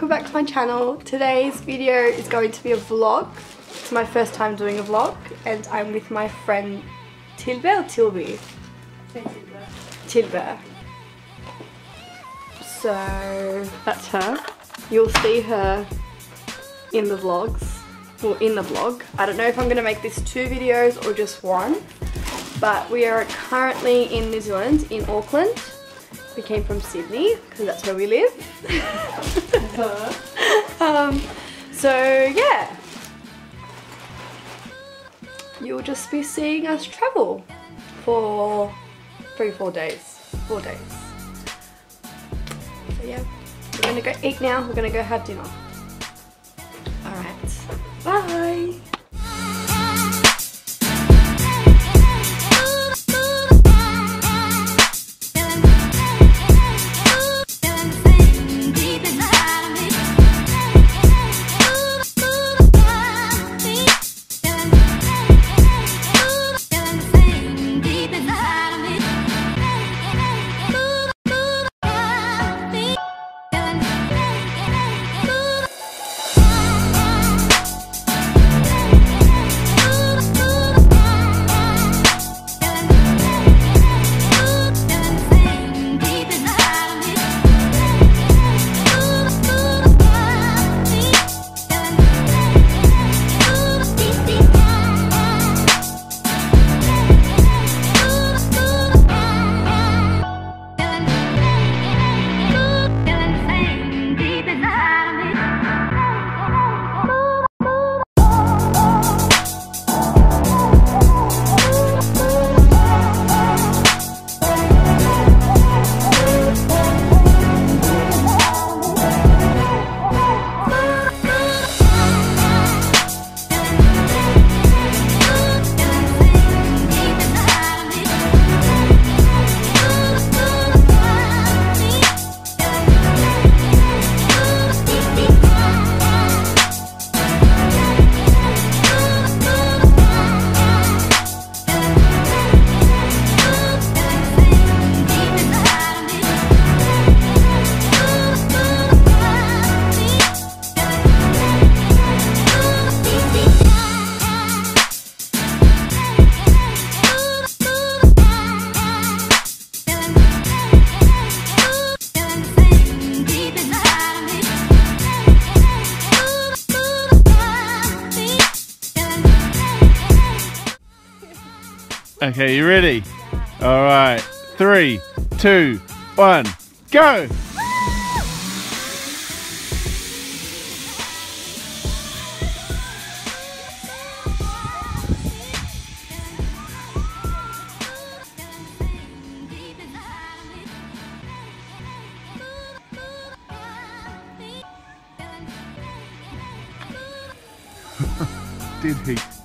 welcome back to my channel. Today's video is going to be a vlog. It's my first time doing a vlog and I'm with my friend Tilbe or Tilbe? Tilbe. So that's her. You'll see her in the vlogs, or in the vlog. I don't know if I'm going to make this two videos or just one, but we are currently in New Zealand, in Auckland. We came from Sydney because that's where we live. So yeah, you'll just be seeing us travel for four days. So yeah, we're gonna go eat now. We're gonna go have dinner. All right, bye. Okay, you ready? Yeah. All right, 3, 2, 1, go! Did he?